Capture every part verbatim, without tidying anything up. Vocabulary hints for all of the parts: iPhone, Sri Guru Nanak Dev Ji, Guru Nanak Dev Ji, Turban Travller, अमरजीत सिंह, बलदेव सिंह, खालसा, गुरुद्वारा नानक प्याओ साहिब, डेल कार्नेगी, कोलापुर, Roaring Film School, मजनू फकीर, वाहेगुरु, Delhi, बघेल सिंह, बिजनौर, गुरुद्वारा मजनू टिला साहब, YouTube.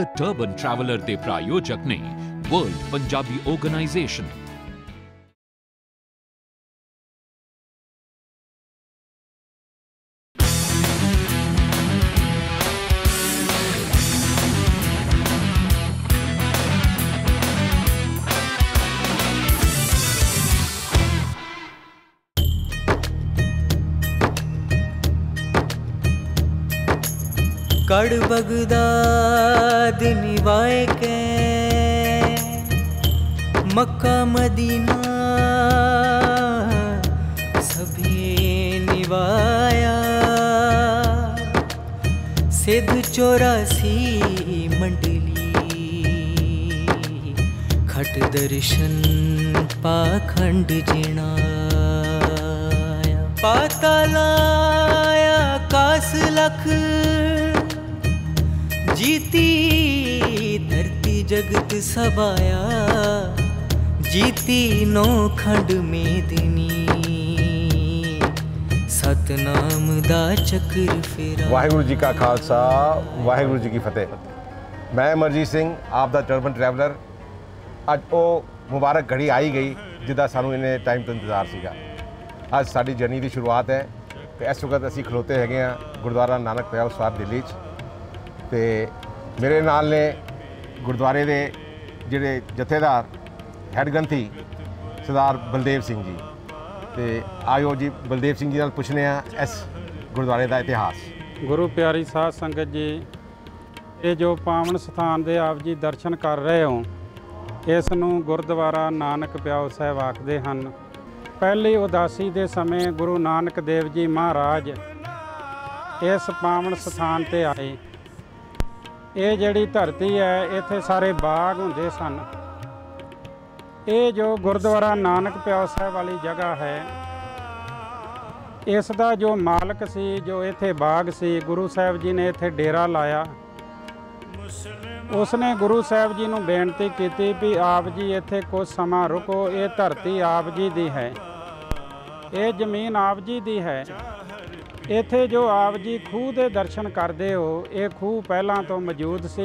The turban traveller दे प्रायोजक ने वर्ल्ड पंजाबी ऑर्गेनाइजेशन कड़ बगदाद निवाए के मक्का मदीना सभी निवाया सिद्ध चौरासी मंडली खट दर्शन पाखंड जिनाया पाता लाया कास लख जीती धरती जगत सबाया जीती नौ खंड में दिनी सतनाम दा चक्र फेरा। वाहेगुरु जी का खालसा, वाहेगुरु जी की फतेह। मैं अमरजीत सिंह आप दा टर्बन ट्रैवलर। अज वो मुबारक घड़ी आई गई जिदा सानू इन्हें टाइम तो इंतजार सीगा। अज साडी जर्नी की शुरुआत है। इस वक्त असी खलोते हैगे गुरुद्वारा नानक प्याओ साहब दिल्ली च। ते मेरे नाल ने गुरुद्वारे दे जिहड़े जथेदार हैड ग्रंथी सरदार बलदेव सिंह जी। ते आयो जी बलदेव सिंह जी नाल पुछने आ इस गुरुद्वारे दा इतिहास। गुरु प्यारी साध संगत जी, ये जो पावन स्थान दे आप जी दर्शन कर रहे हो, इस नूं गुरुद्वारा नानक प्याओ साहिब आखदे हन। पहली उदासी दे समय गुरु नानक देव जी महाराज इस पावन स्थान ते आए। ये जड़ी धरती है, इत्थे सारे बाग हुंदे सन। ये जो गुरुद्वारा नानक प्याओ साहिब वाली जगह है, इसका जो मालक सी, जो इत्थे बाग सी, गुरु साहब जी ने इत्थे डेरा लाया। उसने गुरु साहब जी नूं बेनती कीती भी आप जी इत्थे कुछ समा रुको, ये धरती आप जी दी है, ये जमीन आप जी दी है। इत्थे जो आप जी खूह के दर्शन करते हो, ये खूह पहला तो मौजूद सी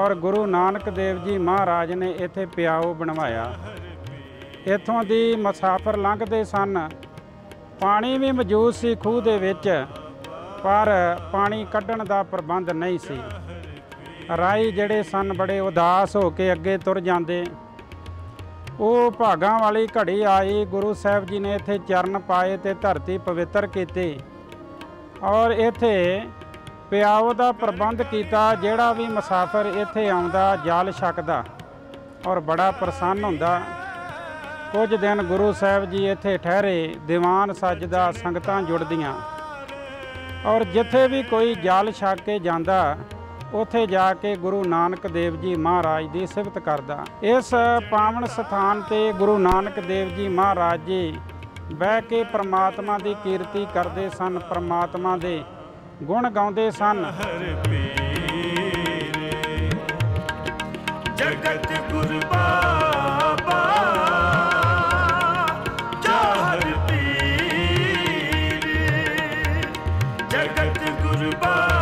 और गुरु नानक देव जी महाराज ने इत्थे प्याओ बनवाया। इत्थों दी मुसाफर लंघते सन। पानी भी मौजूद सी खूह दे विच, पर पानी कड्ढण दा प्रबंध नहीं सी। राई जिहड़े सन बड़े उदास हो के अगे तुर जांदे। ਉਹ ਭਾਗਾਂ ਵਾਲੀ ਘੜੀ आई। गुरु साहब जी ने ਇੱਥੇ ਚਰਨ ਪਾਏ ਤੇ ਧਰਤੀ ਪਵਿੱਤਰ ਕੀਤੀ ਔਰ ਇੱਥੇ ਪਿਆਉ ਦਾ ਪ੍ਰਬੰਧ ਕੀਤਾ। ਜਿਹੜਾ ਵੀ ਮੁਸਾਫਰ ਇੱਥੇ ਆਉਂਦਾ ਜਲ ਛਕਦਾ ਔਰ ਬੜਾ ਪ੍ਰਸੰਨ ਹੁੰਦਾ। ਕੁਝ ਦਿਨ ਗੁਰੂ ਸਾਹਿਬ ਜੀ ਇੱਥੇ ਠਹਿਰੇ, ਦੀਵਾਨ ਸਜਦਾ, ਸੰਗਤਾਂ ਜੁੜਦੀਆਂ ਔਰ ਜਿੱਥੇ ਵੀ ਕੋਈ ਜਲ ਛਕ ਕੇ ਜਾਂਦਾ ਉੱਥੇ ਜਾ ਕੇ ਗੁਰੂ ਨਾਨਕ ਦੇਵ ਜੀ ਮਹਾਰਾਜ ਦੀ ਸਿਫਤ ਕਰਦਾ। ਇਸ ਪਾਵਨ ਸਥਾਨ ਤੇ ਗੁਰੂ ਨਾਨਕ ਦੇਵ ਜੀ ਮਹਾਰਾਜ ਜੀ ਬਹਿ ਕੇ ਪਰਮਾਤਮਾ ਦੀ ਕੀਰਤੀ ਕਰਦੇ ਸਨ, ਪਰਮਾਤਮਾ ਦੇ ਗੁਣ ਗਾਉਂਦੇ ਸਨ। ਜਗਤ ਗੁਰੂ ਬਾਬਾ ਜਹਰ ਪੀਰ, ਜਗਤ ਗੁਰੂ ਬਾਬਾ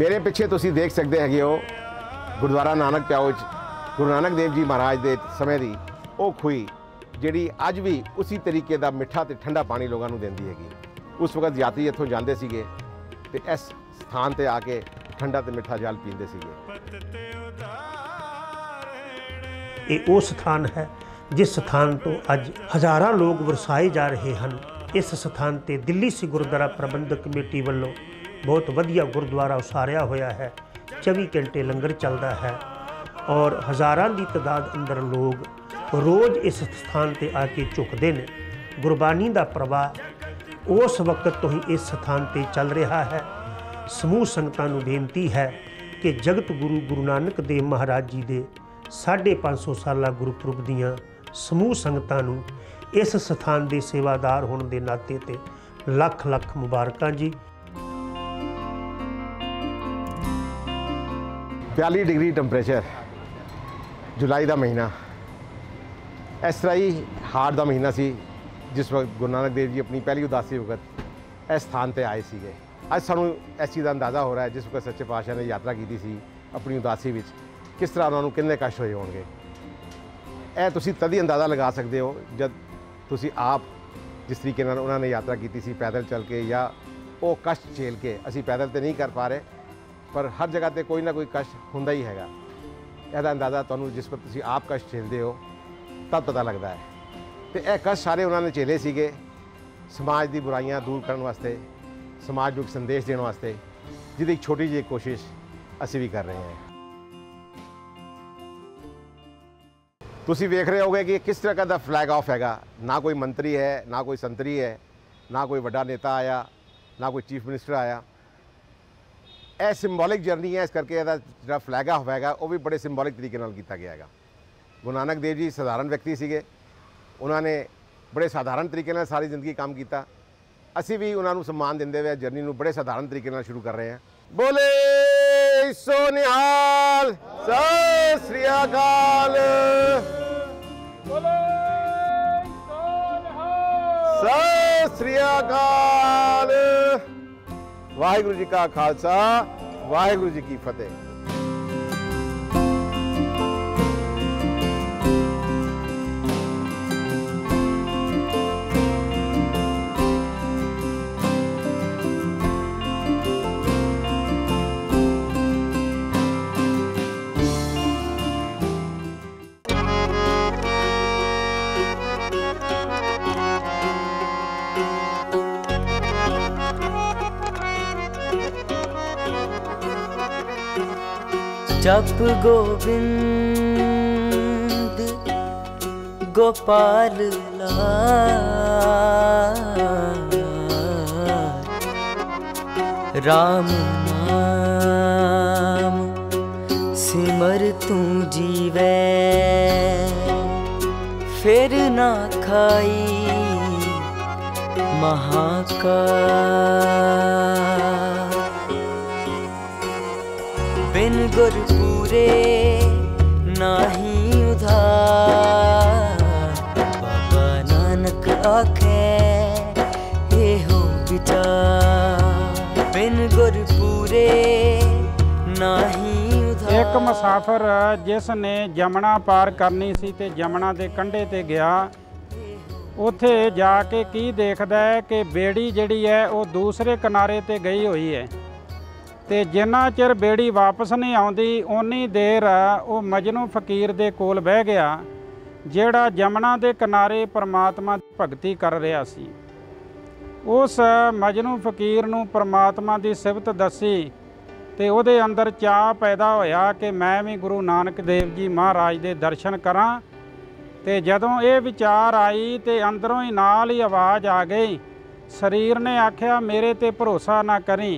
मेरे पिछे तुसी देख सकते है हो गुरुद्वारा नानक प्याओ गुरु नानक देव जी महाराज के समय की वह खूई जी अज भी उसी तरीके का मिठा तो ठंडा पानी लोगों को देती हैगी। उस वक्त यात्री इतों जाते थे तो इस स्थान पर आके ठंडा तो मिठा जल पीते। वो स्थान है जिस स्थान तो अज हज़ारां लोग वरसाए जा रहे हैं। इस स्थान पर दिल्ली से गुरुद्वारा प्रबंधक कमेटी वालों बहुत वधिया गुरुद्वारा उसारिया होया है। चौबीस घंटे लंगर चलता है और हज़ारां की तादाद अंदर लोग रोज़ इस स्थान पर आके झुकते हैं। गुरबानी का प्रवाह उस वक्त तो ही इस स्थान पर चल रहा है। समूह संगतां नूं बेनती है कि जगत गुरु गुरु नानक देव महाराज जी दे साढ़े पाँच सौ साला गुरपुरब दीआं समूह संगतां नूं इस स्थान के सेवादार होने के नाते लख लख मुबारकां जी। बयाली डिग्री टैंपरेचर, जुलाई का महीना, इस तरह ही हाड़ का महीना सी जिस वक्त गुरु नानक देव जी अपनी पहली उदासी वक्त इस स्थान पर आए थे। अज सानू इस चीज़ का अंदाज़ा हो रहा है जिस वक्त सच्चे पातशाह ने यात्रा की सी अपनी उदासी में किस तरह उन्होंने किन्ने कष्ट होए होंगे। ऐ तुसी तद ही अंदाज़ा लगा सकते हो जब तुसी आप जिस तरीके नाल उन्होंने यात्रा की सी पैदल चल के या वो कष्ट झेल के। असी पैदल तो नहीं कर पा रहे पर हर जगह पर कोई ना कोई कष्ट हुंदा ही हैगा। इसदा अंदाज़ा तुहानू जिस वक्त तुसी आप कष्ट झेलते हो तब पता लगता है। तो यह कष्ट सारे उन्होंने झेले सीगे समाज की बुराइयां दूर करने वास्ते, समाज को संदेश देने वास्ते, जिहदी एक छोटी जी कोशिश असी भी कर रहे हैं। तुसी वेख रहे होगे कि किस तरह का फ्लैग ऑफ हैगा। ना कोई मंत्री है, ना कोई संतरी है, ना कोई वड्डा नेता आया, ना कोई चीफ मिनिस्टर आया। यह सिंबॉलिक जर्नी है, इस करके जो फ्लैग ऑफ हैगा वह भी बड़े सिंबॉलिक तरीके नाल कीता गया है। गुरु नानक देव जी साधारण व्यक्ति सीगे, उन्होंने बड़े साधारण तरीके नाल सारी जिंदगी काम किया। असी भी उन्होंने सम्मान देंदे हुए जर्नी नूं बड़े साधारण तरीके नाल शुरू कर रहे हैं। बोले सो निहाल, सत श्री अकाल, सत श्री अकाल। वाहिगुरु जी का खालसा, वाहिगुरु जी की फतेह। जप गोविंद गोपाल राम नाम सिमर तू जीवे फिर ना खाई महाकाल। बिन गुर पूरे नाही उधार बाबा नानक आखे ये हो विचार। बिन गुर पूरे नाही उधार। एक मुसाफिर जिसने जमुना पार करनी सी ते जमुना दे कंढे ते गया। उत्थे जाके की देखदा है कि बेड़ी जिहड़ी है वह दूसरे किनारे ते गई हुई है। तो जिन्ना चिर बेड़ी वापस नहीं आती उन्नी देर वो मजनू फकीर दे कोल बह गया जेड़ा जमुना के किनारे परमात्मा की भगती कर रहा सी। उस मजनू फकीर नू परमात्मा की सिफत दसी तो वो अंदर चाह पैदा होया कि मैं भी गुरु नानक देव जी महाराज के दर्शन करा। तो जदों ये विचार आई तो अंदरों ही नाल ही आवाज़ आ गई, शरीर ने आख्या मेरे ते भरोसा ना करी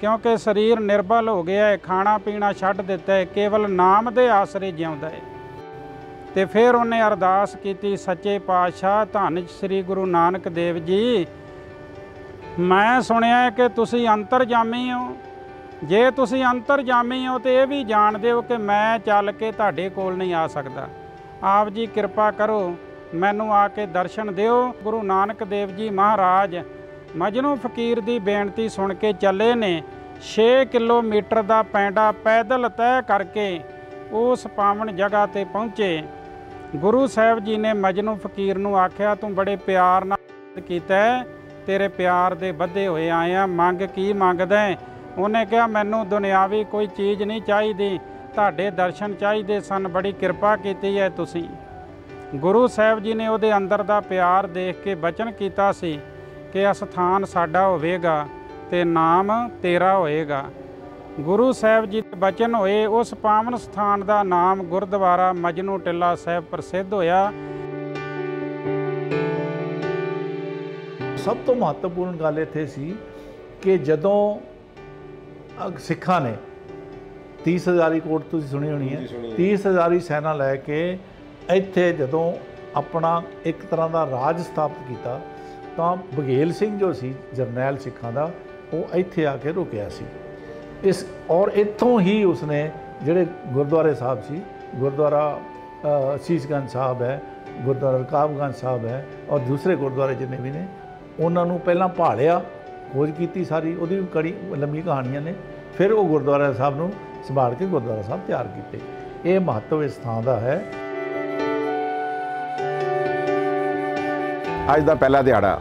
क्योंकि शरीर निर्बल हो गया है, खाना पीना छड्ड दिता है, केवल नाम दे आसरे जिउंदा है। तो फिर उन्हें अरदास की सच्चे पातशाह धन श्री गुरु नानक देव जी मैं सुनिया कि तुसी अंतरजामी हो, जे तुसी अंतरजामी हो तो यह भी जानते हो कि मैं चल के तुहाडे कोल नहीं आ सकता। आप जी कृपा करो मैनू आके दर्शन दिओ। गुरु नानक देव जी महाराज मजनू फकीर की बेनती सुन के चले ने। छे किलोमीटर का पैंडा पैदल तय करके उस पावन जगह पर पहुँचे। गुरु साहब जी ने मजनू फकीर नू आख्या तू बड़े प्यार नाल कीता है, तेरे प्यार दे बधे होए आया, मंग की मंगदा है। उन्हें कहा मैनू दुनियावी कोई चीज़ नहीं चाहिदी, तुहाडे दर्शन चाहिदे सन, बड़ी कृपा कीती है तुसीं। गुरु साहब जी ने उहदे अंदर दा प्यार देख के बचन कीता सी कि अस्थान साडा होवेगा ते नाम तेरा होएगा। गुरु साहब जी दे बचन होए। उस पावन स्थान का नाम गुरद्वारा मजनू टिला साहब प्रसिद्ध होया। सब तो महत्वपूर्ण गल इत्थे सी कि जदों सिखां ने तीस हज़ारी कोट तुसीं सुनी होनी है, तीस हज़ारी सैना लैके इत्थे जदों अपना एक तरह का राज स्थापित किया तो बघेल सिंह जो सी जरनैल सिखा दा वो इत्थे आके रुकया सी इस और इत्थों ही उसने जिहड़े गुरुद्वारे साहब सी गुरुद्वारा शीशगंज साहब है गुरुद्वारा रकाबगंज साहब है और दूसरे गुरुद्वारे जिन्ने भी ने उन्होंने पहला भालिया खोज की सारी वो कड़ी लंबी कहानियां ने फिर वो गुरुद्वारा साहब नूं संभाल के गुरुद्वारा साहब तैयार किए। यह महत्व इस थां दा है। अज का पहला दिहाड़ा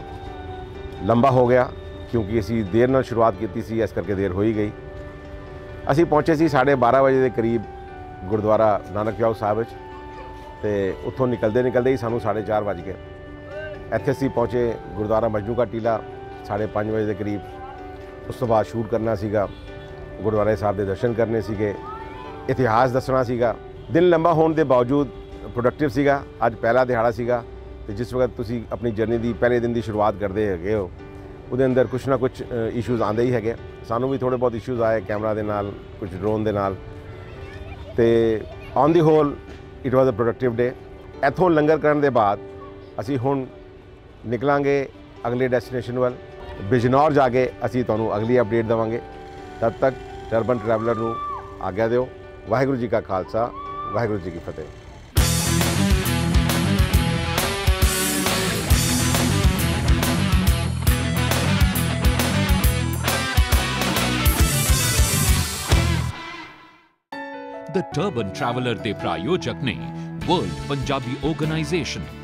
लंबा हो गया क्योंकि असी देर नाल शुरुआत की सी इस करके देर हो ही गई। असी पहुँचे सी साढ़े बारह बजे के करीब गुरुद्वारा नानक प्याओ साहब ते उत्थों निकलते निकलते ही सानू साढ़े चार बज गए। इत्थे असी पहुँचे गुरुद्वारा मजनू का टीला साढ़े पाँच बजे के करीब। उस तो बाद शूट करना सीगा, गुरुद्वारा साहब के दर्शन करने सीगे, इतिहास दसना सीगा। दिन लंबा होने के बावजूद प्रोडक्टिव सीगा। अज पहला दिहाड़ा सीगा ते जिस वक्त तुसी अपनी जर्नी दी पहले दिन की शुरुआत करते हैगे हो उहदे अंदर कुछ ना कुछ इशूज़ आते ही है। सानू भी थोड़े बहुत इशूज़ आए कैमरा दे नाल कुछ ड्रोन दे नाल ते on the whole it was a productive day. इथों लंगर करने के बाद असी हुण निकलांगे अगले डेस्टिनेशन वाल बिजनौर जाके असी तुहानू अगली अपडेट देवांगे। तब तक टर्बन ट्रैवलर नू आग्या दिओ। वाहिगुरू जी का खालसा, वाहिगुरू जी की फतेह। द टर्बन ट्रैवलर दे प्रायोजक ने वर्ल्ड पंजाबी ऑर्गेनाइजेशन